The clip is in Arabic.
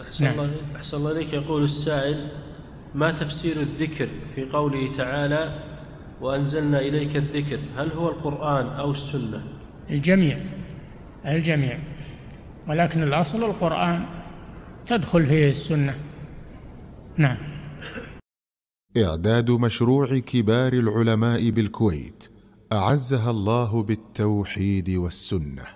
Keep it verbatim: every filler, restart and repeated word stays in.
أحسن, نعم. الله أحسن الله إليك. يقول السائل: ما تفسير الذكر في قوله تعالى وأنزلنا إليك الذكر؟ هل هو القرآن أو السنة؟ الجميع الجميع، ولكن الأصل القرآن تدخل فيه السنة. نعم. إعداد مشروع كبار العلماء بالكويت أعزها الله بالتوحيد والسنة.